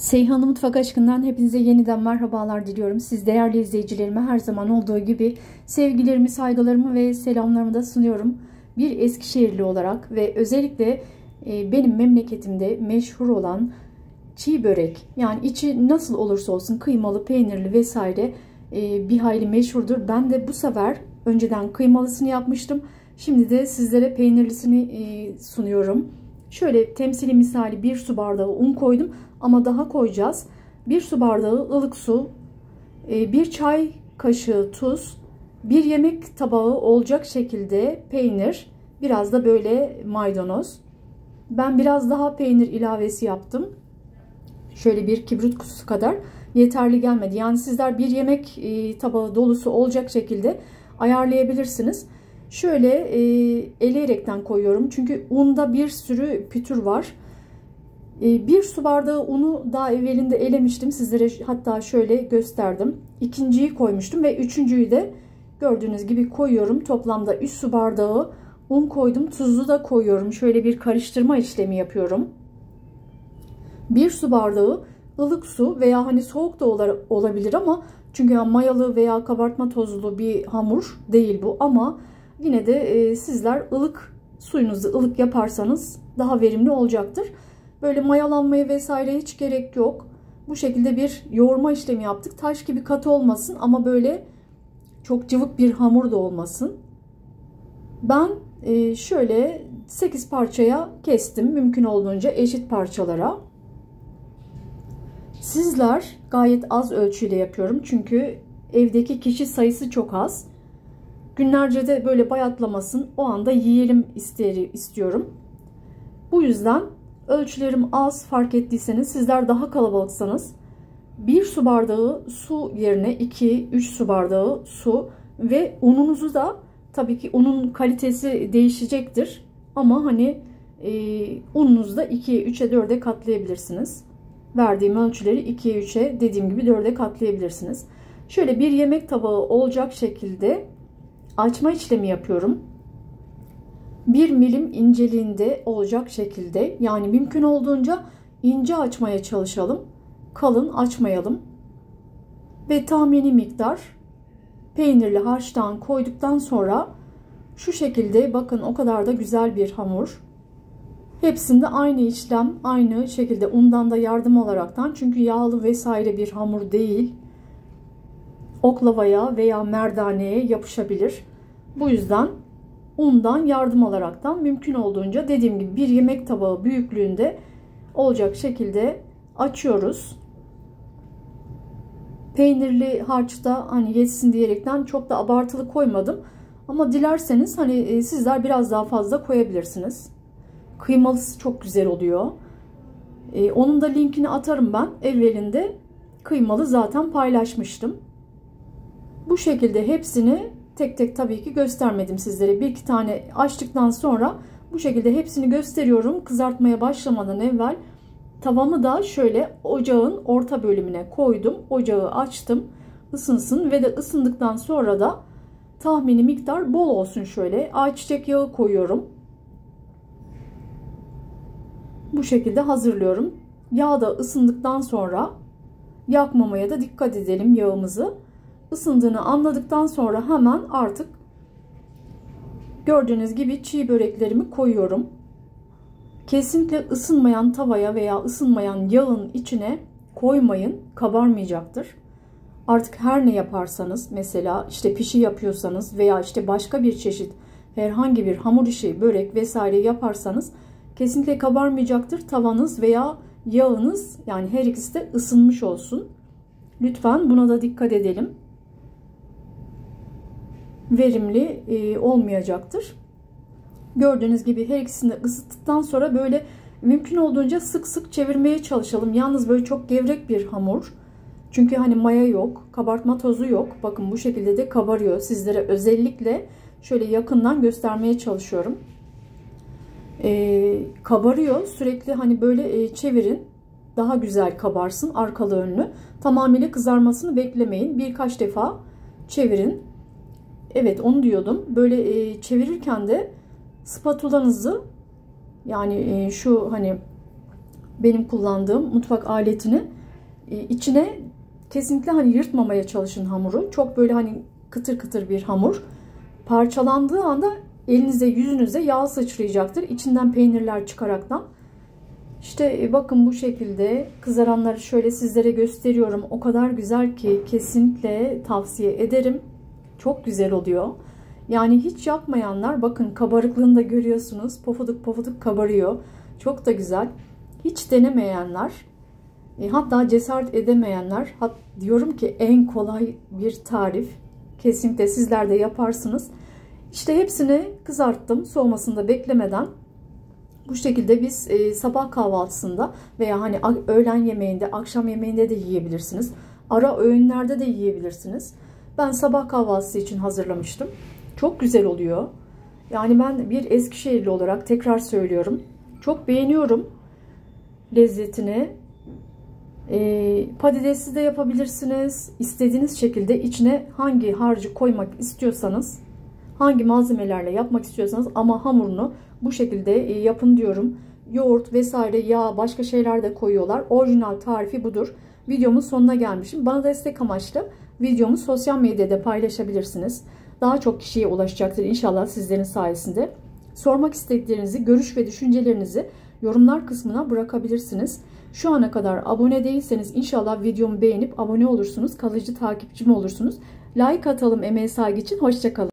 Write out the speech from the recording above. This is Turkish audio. Seyhan'ın mutfak aşkından hepinize yeniden merhabalar diliyorum. Siz değerli izleyicilerime her zaman olduğu gibi sevgilerimi, saygılarımı ve selamlarımı da sunuyorum. Bir Eskişehirli olarak ve özellikle benim memleketimde meşhur olan çiğ börek, yani içi nasıl olursa olsun kıymalı, peynirli vesaire bir hayli meşhurdur. Ben de bu sefer önceden kıymalısını yapmıştım. Şimdi de sizlere peynirlisini sunuyorum. Şöyle temsili misali 1 su bardağı un koydum ama daha koyacağız. 1 su bardağı ılık su, 1 çay kaşığı tuz, 1 yemek tabağı olacak şekilde peynir, biraz da böyle maydanoz. Ben biraz daha peynir ilavesi yaptım. Şöyle bir kibrit kutusu kadar yeterli gelmedi. Yani sizler bir yemek tabağı dolusu olacak şekilde ayarlayabilirsiniz. Şöyle eleyerekten koyuyorum. Çünkü unda bir sürü pütür var. 1 su bardağı unu daha evvelinde elemiştim. Sizlere hatta şöyle gösterdim. İkinciyi koymuştum ve üçüncüyü de gördüğünüz gibi koyuyorum. Toplamda 3 su bardağı un koydum. Tuzlu da koyuyorum. Şöyle bir karıştırma işlemi yapıyorum. 1 su bardağı ılık su veya hani soğuk da olabilir ama çünkü mayalı veya kabartma tozlu bir hamur değil bu, ama yine de sizler ılık suyunuzu ılık yaparsanız daha verimli olacaktır. Böyle mayalanmaya vesaire hiç gerek yok. Bu şekilde bir yoğurma işlemi yaptık. Taş gibi katı olmasın ama böyle çok cıvık bir hamur da olmasın. Ben şöyle 8 parçaya kestim, mümkün olduğunca eşit parçalara. Sizler gayet az ölçüyle yapıyorum çünkü evdeki kişi sayısı çok az. Günlerce de böyle bayatlamasın, o anda yiyelim istiyorum. Bu yüzden ölçülerim az, fark ettiyseniz. Sizler daha kalabalıksanız 1 su bardağı su yerine 2-3 su bardağı su ve ununuzu da, tabii ki unun kalitesi değişecektir ama hani ununuzu da 2'ye 3'e 4'e katlayabilirsiniz. Verdiğim ölçüleri 2'ye 3'e, dediğim gibi 4'e katlayabilirsiniz. Şöyle bir yemek tabağı olacak şekilde açma işlemi yapıyorum. 1 milim inceliğinde olacak şekilde, yani mümkün olduğunca ince açmaya çalışalım. Kalın açmayalım. Ve tahmini miktar peynirli harçtan koyduktan sonra şu şekilde, bakın o kadar da güzel bir hamur. Hepsinde aynı işlem, aynı şekilde undan da yardım olaraktan, çünkü yağlı vesaire bir hamur değil. Oklavaya veya merdaneye yapışabilir. Bu yüzden undan yardım olaraktan mümkün olduğunca, dediğim gibi bir yemek tabağı büyüklüğünde olacak şekilde açıyoruz. Peynirli harçta hani yetsin diyerekten çok da abartılı koymadım. Ama dilerseniz hani sizler biraz daha fazla koyabilirsiniz. Kıymalısı çok güzel oluyor. Onun da linkini atarım ben. Evvelinde kıymalı zaten paylaşmıştım. Bu şekilde hepsini tek tek tabii ki göstermedim sizlere. Bir iki tane açtıktan sonra bu şekilde hepsini gösteriyorum. Kızartmaya başlamadan evvel tavamı da şöyle ocağın orta bölümüne koydum. Ocağı açtım. Isınsın ve de ısındıktan sonra da tahmini miktar bol olsun şöyle. Ayçiçek yağı koyuyorum. Bu şekilde hazırlıyorum. Yağ da ısındıktan sonra, yakmamaya da dikkat edelim yağımızı. Isındığını anladıktan sonra hemen artık gördüğünüz gibi çiğ böreklerimi koyuyorum. Kesinlikle ısınmayan tavaya veya ısınmayan yağın içine koymayın, kabarmayacaktır. Artık her ne yaparsanız, mesela işte pişi yapıyorsanız veya işte başka bir çeşit herhangi bir hamur işi, börek vesaire yaparsanız kesinlikle kabarmayacaktır. Tavanız veya yağınız, yani her ikisi de ısınmış olsun. Lütfen buna da dikkat edelim. Verimli olmayacaktır. Gördüğünüz gibi her ikisini ısıttıktan sonra böyle mümkün olduğunca sık sık çevirmeye çalışalım. Yalnız böyle çok gevrek bir hamur. Çünkü hani maya yok, kabartma tozu yok. Bakın bu şekilde de kabarıyor. Sizlere özellikle şöyle yakından göstermeye çalışıyorum. Kabarıyor. Sürekli hani böyle çevirin. Daha güzel kabarsın arkalı önlü. Tamamıyla kızarmasını beklemeyin. Birkaç defa çevirin. Evet, onu diyordum. Böyle çevirirken de spatulanızı, yani şu hani benim kullandığım mutfak aletini. İçine kesinlikle hani yırtmamaya çalışın hamuru. Çok böyle hani kıtır kıtır bir hamur. Parçalandığı anda elinize, yüzünüze yağ sıçrayacaktır. İçinden peynirler çıkaraktan. İşte bakın bu şekilde kızaranları şöyle sizlere gösteriyorum. O kadar güzel ki kesinlikle tavsiye ederim. Çok güzel oluyor. Yani hiç yapmayanlar bakın kabarıklığını da görüyorsunuz. Pofuduk pofuduk kabarıyor. Çok da güzel. Hiç denemeyenler, hatta cesaret edemeyenler, diyorum ki en kolay bir tarif. Kesinlikle sizler de yaparsınız. İşte hepsini kızarttım soğumasını da beklemeden. Bu şekilde biz sabah kahvaltısında veya hani öğlen yemeğinde, akşam yemeğinde de yiyebilirsiniz. Ara öğünlerde de yiyebilirsiniz. Ben sabah kahvaltısı için hazırlamıştım. Çok güzel oluyor. Yani ben bir Eskişehirli olarak tekrar söylüyorum. Çok beğeniyorum lezzetini. Patatesi de yapabilirsiniz. İstediğiniz şekilde içine hangi harcı koymak istiyorsanız, hangi malzemelerle yapmak istiyorsanız ama hamurunu bu şekilde yapın diyorum. Yoğurt vesaire, yağ, başka şeyler de koyuyorlar. Orijinal tarifi budur. Videomun sonuna gelmişim. Bana destek amaçlı videomu sosyal medyada paylaşabilirsiniz. Daha çok kişiye ulaşacaktır inşallah sizlerin sayesinde. Sormak istediklerinizi, görüş ve düşüncelerinizi yorumlar kısmına bırakabilirsiniz. Şu ana kadar abone değilseniz inşallah videomu beğenip abone olursunuz. Kalıcı takipçim olursunuz. Like atalım emeğe saygı için. Hoşça kalın.